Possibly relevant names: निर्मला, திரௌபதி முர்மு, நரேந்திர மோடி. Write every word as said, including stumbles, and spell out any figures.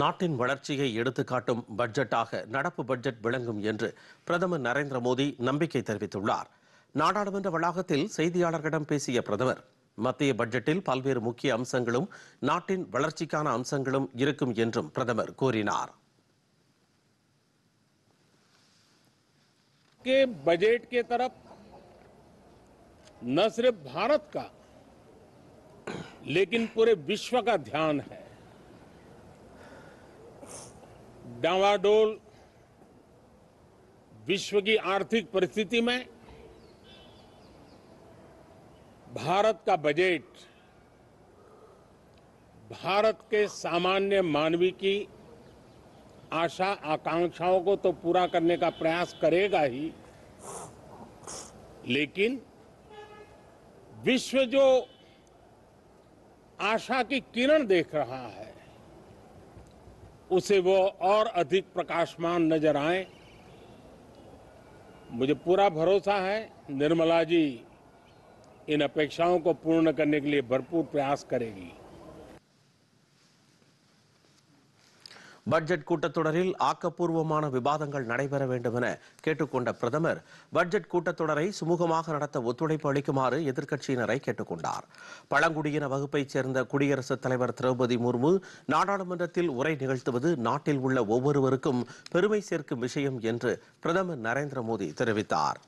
நாட்டின் வளர்ச்சியை எடுத்துக்காட்டும் பட்ஜெட்டாக நடப்பு பட்ஜெட் விளங்கும் என்று பிரதமர் நரேந்திர மோடி நம்பிக்கை தெரிவித்துள்ளார். நாடாளுமன்ற வளாகத்தில் செய்தியாளர்களிடம் பேசிய பிரதமர், மத்திய பட்ஜெட்டில் பல்வேறு முக்கிய அம்சங்களும் நாட்டின் வளர்ச்சிக்கான அம்சங்களும் இருக்கும் என்றும் பிரதமர் கூறினார். के बजट के तरफ न सिर्फ भारत का लेकिन पूरे विश्व का ध्यान है. डावाडोल विश्व की आर्थिक परिस्थिति में भारत का बजट भारत के सामान्य मानवी की आशा आकांक्षाओं को तो पूरा करने का प्रयास करेगा ही, लेकिन विश्व जो आशा की किरण देख रहा है उसे वो और अधिक प्रकाशमान नजर आए. मुझे पूरा भरोसा है निर्मला जी इन अपेक्षाओं को पूर्ण करने के लिए भरपूर प्रयास करेगी. பட்ஜெட் கூட்டத்தொடரில் ஆக்கப்பூர்வமான விவாதங்கள் நடைபெற வேண்டும் என கேட்டுக்கொண்ட பிரதமர், பட்ஜெட் கூட்டத்தொடரை சுமூகமாக நடத்த ஒத்துழைப்பு அளிக்குமாறு எதிர்க்கட்சியினரை கேட்டுக்கொண்டார். பழங்குடியின வகுப்பைச் சேர்ந்த குடியரசுத் தலைவர் திரௌபதி முர்மு நாடாளுமன்றத்தில் உரை நிகழ்த்துவது நாட்டில் உள்ள ஒவ்வொருவருக்கும் பெருமை சேர்க்கும் விஷயம் என்று பிரதமர் நரேந்திர மோடி தெரிவித்தார்.